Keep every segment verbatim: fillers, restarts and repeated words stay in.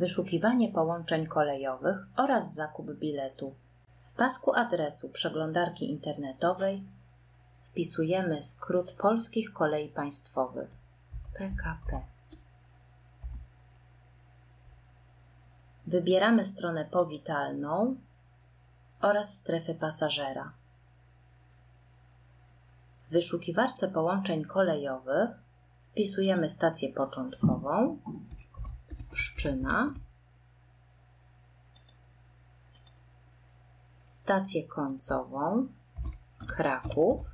wyszukiwanie połączeń kolejowych oraz zakup biletu. W pasku adresu przeglądarki internetowej wpisujemy skrót Polskich Kolei Państwowych P K P. Wybieramy stronę powitalną oraz strefę pasażera. W wyszukiwarce połączeń kolejowych wpisujemy stację początkową Pszczyna, stację końcową Kraków.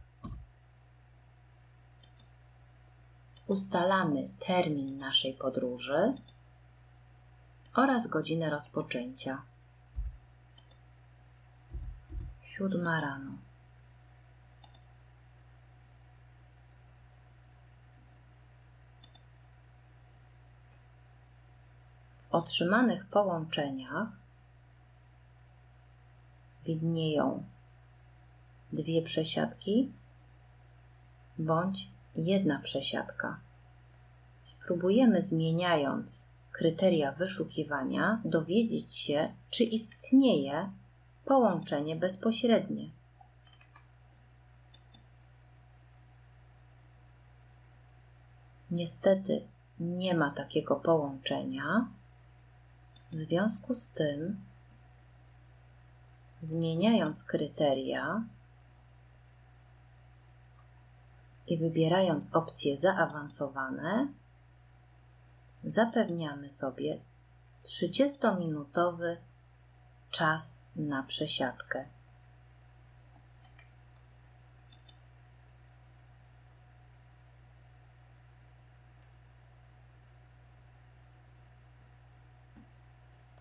Ustalamy termin naszej podróży oraz godzinę rozpoczęcia. Siódma rano. W otrzymanych połączeniach widnieją dwie przesiadki bądź jedna przesiadka. Spróbujemy, zmieniając kryteria wyszukiwania, dowiedzieć się, czy istnieje połączenie bezpośrednie. Niestety nie ma takiego połączenia, w związku z tym, zmieniając kryteria i wybierając opcje zaawansowane, zapewniamy sobie trzydziestominutowy czas na przesiadkę.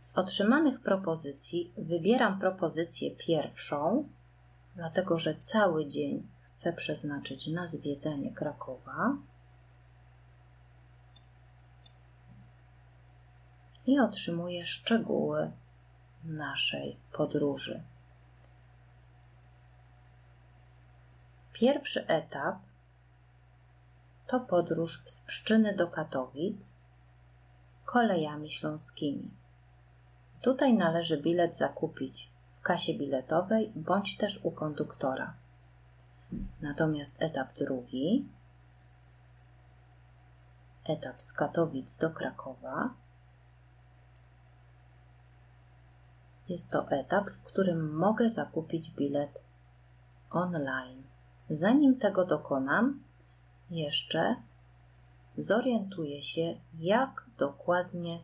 Z otrzymanych propozycji wybieram propozycję pierwszą, dlatego że cały dzień chcę przeznaczyć na zwiedzanie Krakowa. I otrzymuję szczegóły naszej podróży. Pierwszy etap to podróż z Pszczyny do Katowic kolejami śląskimi. Tutaj należy bilet zakupić w kasie biletowej bądź też u konduktora. Natomiast etap drugi, etap z Katowic do Krakowa, jest to etap, w którym mogę zakupić bilet online. Zanim tego dokonam, jeszcze zorientuję się, jak dokładnie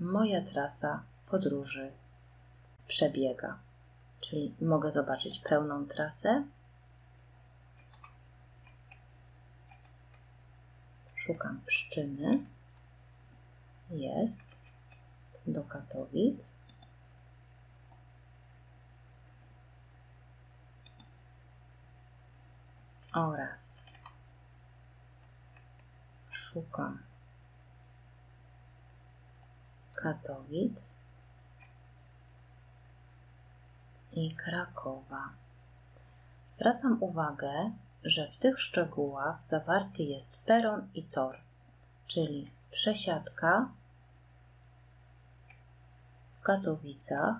moja trasa podróży przebiega. Czyli mogę zobaczyć pełną trasę. Szukam Pszczyny. Jest. Do Katowic. Oraz szukam Katowic i Krakowa. Zwracam uwagę, że w tych szczegółach zawarty jest peron i tor, czyli przesiadka w Katowicach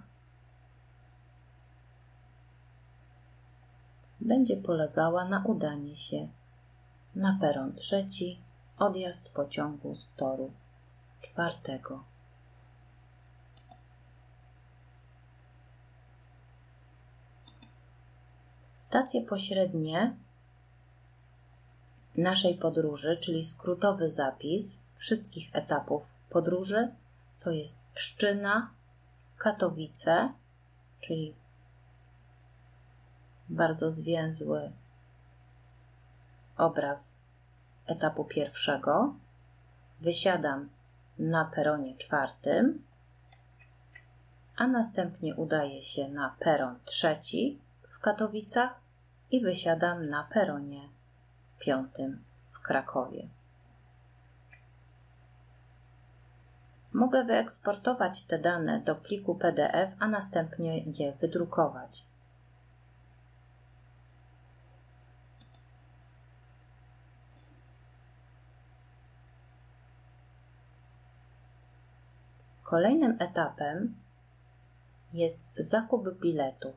będzie polegała na udanie się na peron trzeci, odjazd pociągu z toru czwartego. Stacje pośrednie naszej podróży, czyli skrótowy zapis wszystkich etapów podróży, to jest Pszczyna, Katowice, czyli bardzo zwięzły obraz etapu pierwszego. Wysiadam na peronie czwartym, a następnie udaję się na peron trzeci w Katowicach i wysiadam na peronie piątym w Krakowie. Mogę wyeksportować te dane do pliku P D F, a następnie je wydrukować. Kolejnym etapem jest zakup biletu.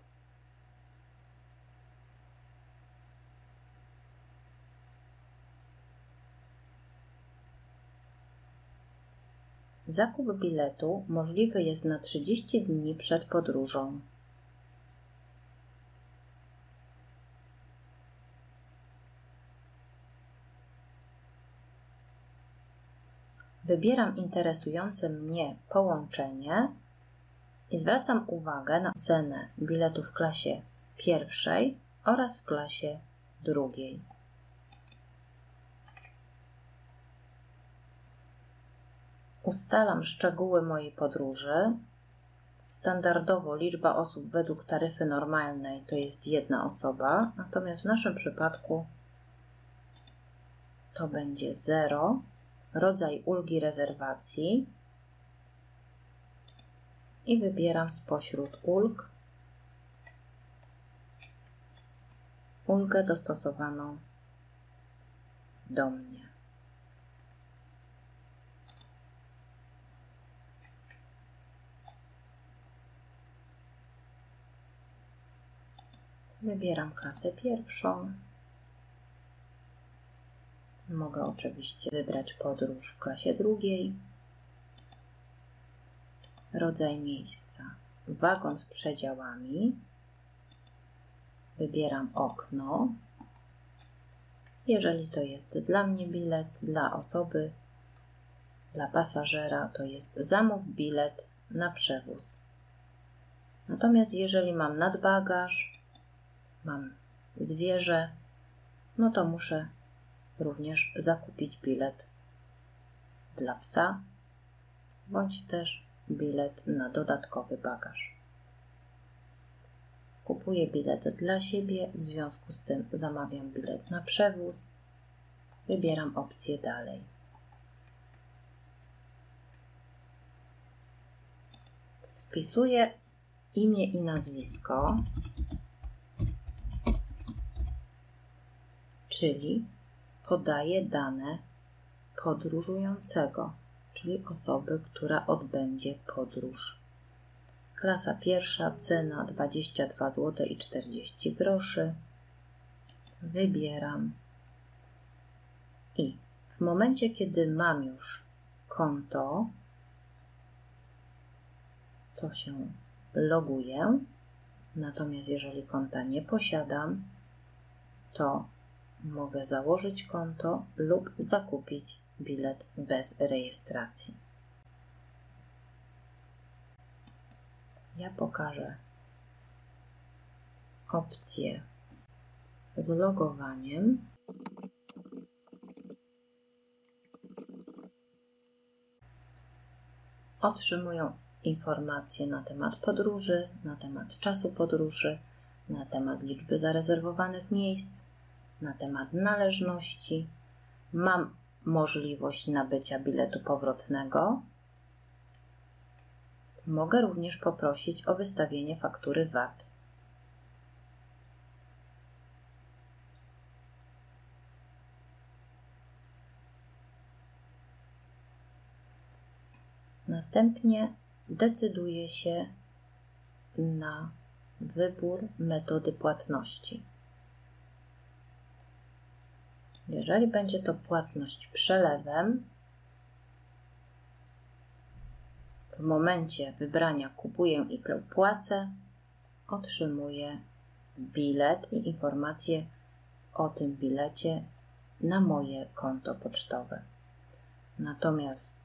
Zakup biletu możliwy jest na trzydzieści dni przed podróżą. Wybieram interesujące mnie połączenie i zwracam uwagę na cenę biletu w klasie pierwszej oraz w klasie drugiej. Ustalam szczegóły mojej podróży. Standardowo liczba osób według taryfy normalnej to jest jedna osoba, natomiast w naszym przypadku to będzie zero. Rodzaj ulgi rezerwacji i wybieram spośród ulg ulgę dostosowaną do mnie. Wybieram klasę pierwszą. Mogę oczywiście wybrać podróż w klasie drugiej. Rodzaj miejsca. Wagon z przedziałami. Wybieram okno. Jeżeli to jest dla mnie bilet, dla osoby, dla pasażera, to jest zamów bilet na przewóz. Natomiast jeżeli mam nadbagaż, mam zwierzę, no to muszę również zakupić bilet dla psa, bądź też bilet na dodatkowy bagaż. Kupuję bilet dla siebie, w związku z tym zamawiam bilet na przewóz, wybieram opcję dalej. Wpisuję imię i nazwisko, czyli podaję dane podróżującego, czyli osoby, która odbędzie podróż. Klasa pierwsza, cena dwadzieścia dwa złote i czterdzieści groszy. Wybieram. I w momencie, kiedy mam już konto, to się loguję. Natomiast jeżeli konta nie posiadam, to mogę założyć konto lub zakupić bilet bez rejestracji. Ja pokażę opcję z logowaniem. Otrzymuję informacje na temat podróży, na temat czasu podróży, na temat liczby zarezerwowanych miejsc, na temat należności, mam możliwość nabycia biletu powrotnego. Mogę również poprosić o wystawienie faktury V A T. Następnie decyduję się na wybór metody płatności. Jeżeli będzie to płatność przelewem, w momencie wybrania kupuję i płacę, otrzymuję bilet i informacje o tym bilecie na moje konto pocztowe. Natomiast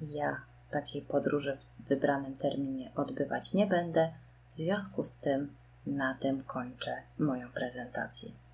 ja takiej podróży w wybranym terminie odbywać nie będę, w związku z tym na tym kończę moją prezentację.